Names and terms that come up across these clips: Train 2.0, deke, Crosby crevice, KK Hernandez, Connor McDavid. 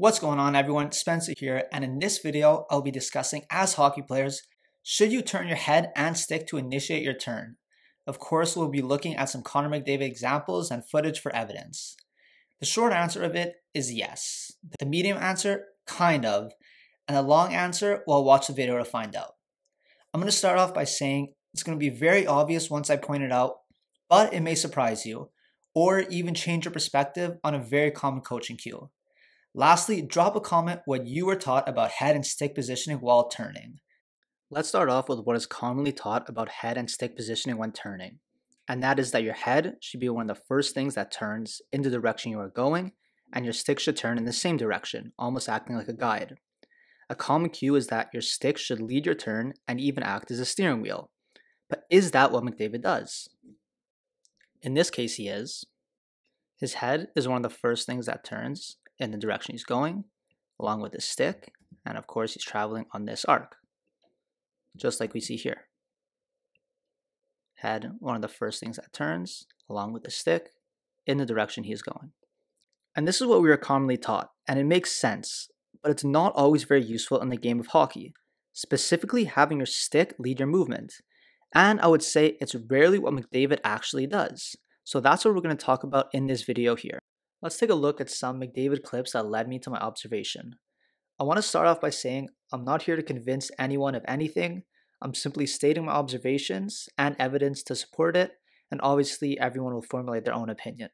What's going on, everyone? Spencer here, and in this video, I'll be discussing, as hockey players, should you turn your head and stick to initiate your turn? Of course, we'll be looking at some Connor McDavid examples and footage for evidence. The short answer of it is yes. The medium answer, kind of. And the long answer, well, watch the video to find out. I'm going to start off by saying it's going to be very obvious once I point it out, but it may surprise you, or even change your perspective on a very common coaching cue. Lastly, drop a comment what you were taught about head and stick positioning while turning. Let's start off with what is commonly taught about head and stick positioning when turning, and that is that your head should be one of the first things that turns in the direction you are going, and your stick should turn in the same direction, almost acting like a guide. A common cue is that your stick should lead your turn and even act as a steering wheel. But is that what McDavid does? In this case, he is. His head is one of the first things that turns in the direction he's going, along with his stick, and of course he's traveling on this arc, just like we see here. Head, one of the first things that turns, along with the stick, in the direction he is going. And this is what we are commonly taught, and it makes sense, but it's not always very useful in the game of hockey, specifically having your stick lead your movement. And I would say it's rarely what McDavid actually does. So that's what we're going to talk about in this video here. Let's take a look at some McDavid clips that led me to my observation. I want to start off by saying I'm not here to convince anyone of anything. I'm simply stating my observations and evidence to support it, and obviously everyone will formulate their own opinion.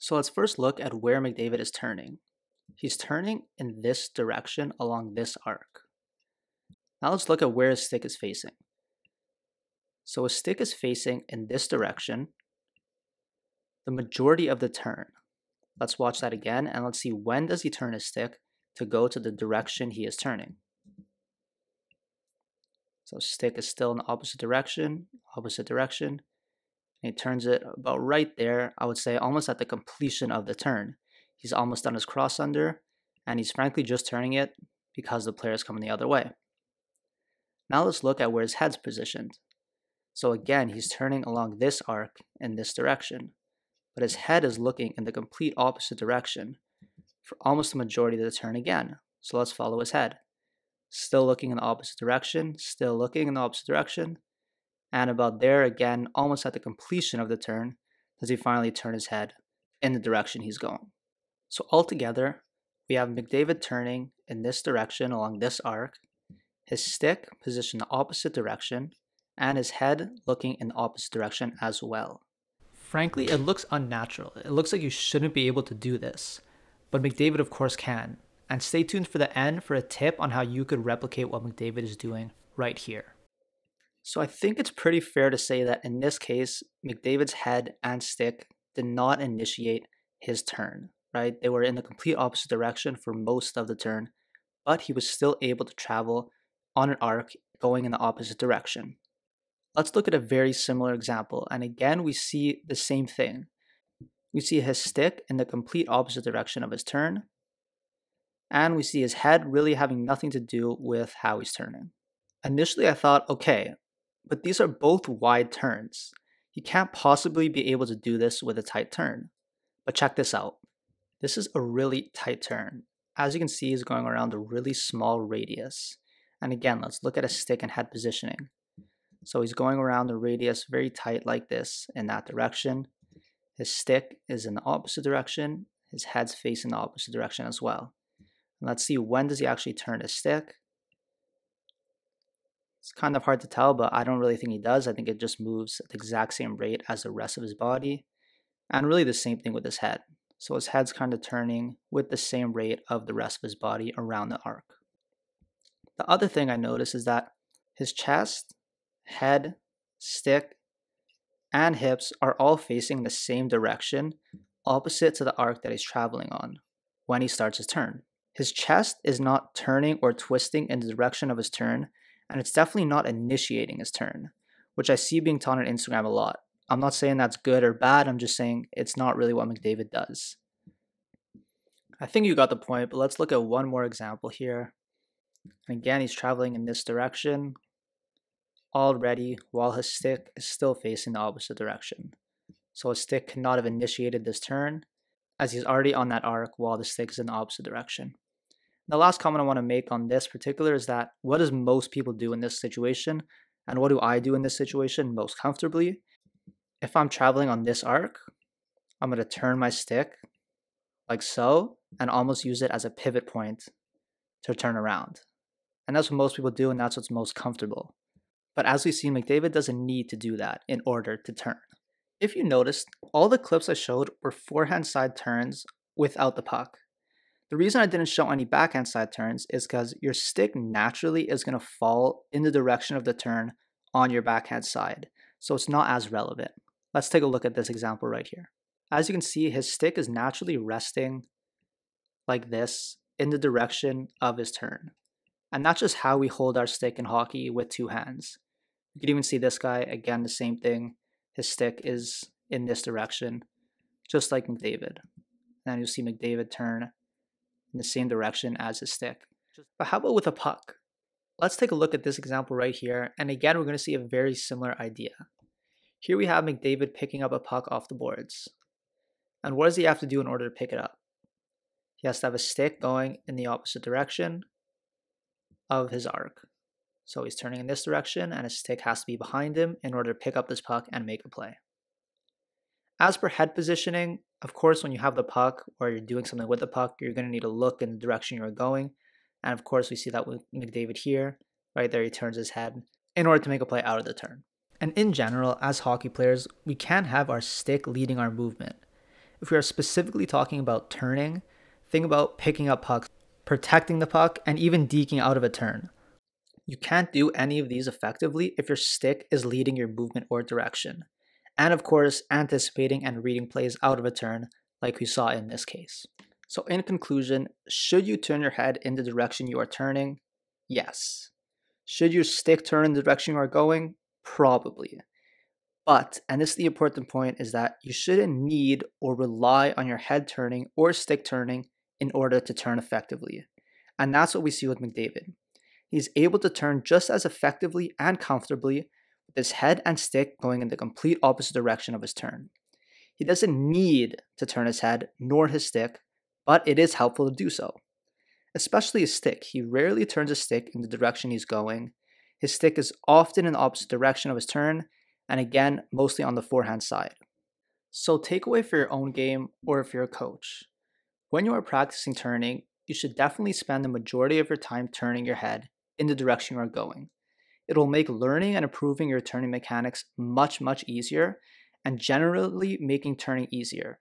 So let's first look at where McDavid is turning. He's turning in this direction along this arc. Now let's look at where his stick is facing. So his stick is facing in this direction the majority of the turn. Let's watch that again, and let's see when does he turn his stick to go to the direction he is turning. So stick is still in the opposite direction, and he turns it about right there, I would say almost at the completion of the turn. He's almost done his cross under, and he's frankly just turning it because the player is coming the other way. Now let's look at where his head's positioned. So again, he's turning along this arc in this direction, but his head is looking in the complete opposite direction for almost the majority of the turn again. So let's follow his head. Still looking in the opposite direction, still looking in the opposite direction, and about there again, almost at the completion of the turn, does he finally turn his head in the direction he's going. So altogether, we have McDavid turning in this direction along this arc, his stick positioned the opposite direction, and his head looking in the opposite direction as well. Frankly, it looks unnatural. It looks like you shouldn't be able to do this, but McDavid of course can. And stay tuned for the end for a tip on how you could replicate what McDavid is doing right here. So I think it's pretty fair to say that in this case, McDavid's head and stick did not initiate his turn, right? They were in the complete opposite direction for most of the turn, but he was still able to travel on an arc going in the opposite direction. Let's look at a very similar example, and again we see the same thing. We see his stick in the complete opposite direction of his turn, and we see his head really having nothing to do with how he's turning. Initially I thought, okay, but these are both wide turns. He can't possibly be able to do this with a tight turn. But check this out. This is a really tight turn. As you can see, he's going around a really small radius. And again, let's look at his stick and head positioning. So he's going around the radius very tight like this in that direction. His stick is in the opposite direction. His head's facing the opposite direction as well. And let's see, when does he actually turn his stick? It's kind of hard to tell, but I don't really think he does. I think it just moves at the exact same rate as the rest of his body. And really the same thing with his head. So his head's kind of turning with the same rate of the rest of his body around the arc. The other thing I notice is that his chest, head, stick, and hips are all facing the same direction, opposite to the arc that he's traveling on when he starts his turn. His chest is not turning or twisting in the direction of his turn, and it's definitely not initiating his turn, which I see being taught on Instagram a lot. I'm not saying that's good or bad, I'm just saying it's not really what McDavid does. I think you got the point, but let's look at one more example here. Again, he's traveling in this direction already while his stick is still facing the opposite direction. So his stick could not have initiated this turn, as he's already on that arc while the stick is in the opposite direction. The last comment I want to make on this particular is that what does most people do in this situation, and what do I do in this situation most comfortably? If I'm traveling on this arc, I'm going to turn my stick like so and almost use it as a pivot point to turn around. And that's what most people do, and that's what's most comfortable. But as we see, McDavid doesn't need to do that in order to turn. If you noticed, all the clips I showed were forehand side turns without the puck. The reason I didn't show any backhand side turns is because your stick naturally is going to fall in the direction of the turn on your backhand side, so it's not as relevant. Let's take a look at this example right here. As you can see, his stick is naturally resting like this in the direction of his turn. And that's just how we hold our stick in hockey with two hands. You can even see this guy, again, the same thing. His stick is in this direction, just like McDavid. And you'll see McDavid turn in the same direction as his stick. But how about with a puck? Let's take a look at this example right here. And again, we're going to see a very similar idea. Here we have McDavid picking up a puck off the boards. And what does he have to do in order to pick it up? He has to have a stick going in the opposite direction of his arc. So he's turning in this direction and his stick has to be behind him in order to pick up this puck and make a play. As per head positioning, of course, when you have the puck or you're doing something with the puck, you're going to need to look in the direction you're going. And of course, we see that with McDavid here. Right there, he turns his head in order to make a play out of the turn. And in general, as hockey players, we can have our stick leading our movement. If we are specifically talking about turning, think about picking up pucks, protecting the puck, and even deking out of a turn. You can't do any of these effectively if your stick is leading your movement or direction. And of course, anticipating and reading plays out of a turn, like we saw in this case. So in conclusion, should you turn your head in the direction you are turning? Yes. Should your stick turn in the direction you are going? Probably. But, and this is the important point, is that you shouldn't need or rely on your head turning or stick turning in order to turn effectively. And that's what we see with McDavid. He's able to turn just as effectively and comfortably with his head and stick going in the complete opposite direction of his turn. He doesn't need to turn his head nor his stick, but it is helpful to do so. Especially his stick. He rarely turns his stick in the direction he's going. His stick is often in the opposite direction of his turn, and again, mostly on the forehand side. So takeaway for your own game or if you're a coach. When you are practicing turning, you should definitely spend the majority of your time turning your head in the direction you are going. It will make learning and improving your turning mechanics much, much easier and generally making turning easier.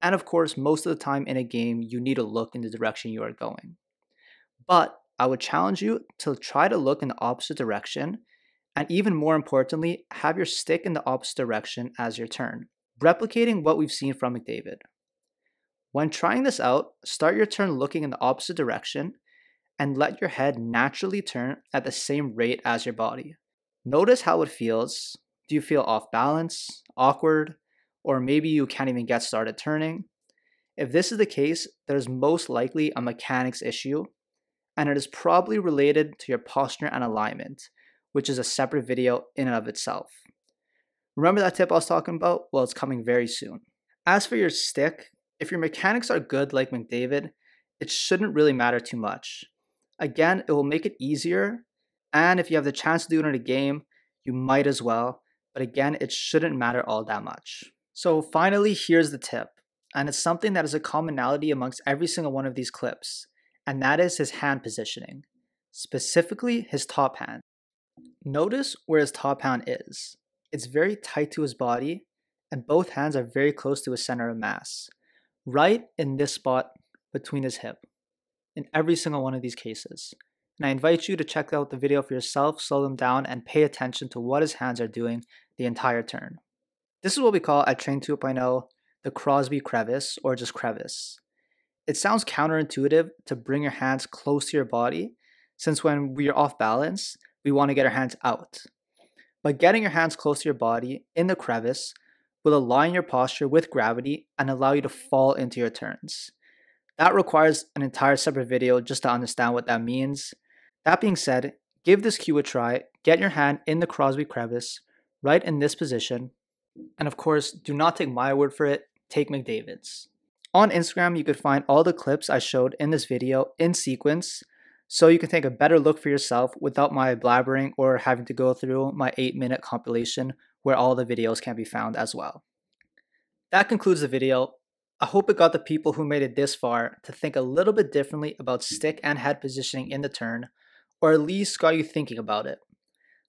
And of course, most of the time in a game, you need to look in the direction you are going. But I would challenge you to try to look in the opposite direction, and even more importantly, have your stick in the opposite direction as your turn, replicating what we've seen from McDavid. When trying this out, start your turn looking in the opposite direction and let your head naturally turn at the same rate as your body. Notice how it feels. Do you feel off balance, awkward, or maybe you can't even get started turning? If this is the case, there's most likely a mechanics issue, and it is probably related to your posture and alignment, which is a separate video in and of itself. Remember that tip I was talking about? Well, it's coming very soon. As for your stick, if your mechanics are good like McDavid, it shouldn't really matter too much. Again, it will make it easier, and if you have the chance to do it in a game, you might as well, but again, it shouldn't matter all that much. So finally, here's the tip, and it's something that is a commonality amongst every single one of these clips, and that is his hand positioning, specifically his top hand. Notice where his top hand is. It's very tight to his body, and both hands are very close to his center of mass. Right in this spot between his hip, in every single one of these cases. And I invite you to check out the video for yourself, slow them down, and pay attention to what his hands are doing the entire turn. This is what we call at Train 2.0 the Crosby crevice, or just crevice. It sounds counterintuitive to bring your hands close to your body, since when we are off balance, we want to get our hands out. But getting your hands close to your body in the crevice will align your posture with gravity and allow you to fall into your turns. That requires an entire separate video just to understand what that means. That being said, give this cue a try, get your hand in the Crosby crevice, right in this position, and of course, do not take my word for it, take McDavid's. On Instagram, you could find all the clips I showed in this video in sequence, so you can take a better look for yourself without my blabbering or having to go through my 8-minute compilation where all the videos can be found as well. That concludes the video. I hope it got the people who made it this far to think a little bit differently about stick and head positioning in the turn, or at least got you thinking about it.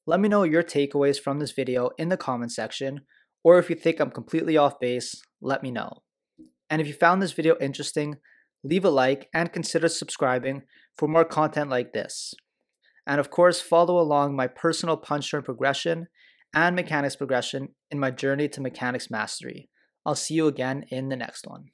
Let me know your takeaways from this video in the comment section, or if you think I'm completely off base, let me know. And if you found this video interesting, leave a like and consider subscribing for more content like this. And of course, follow along my personal punch turn progression and mechanics progression in my journey to mechanics mastery. I'll see you again in the next one.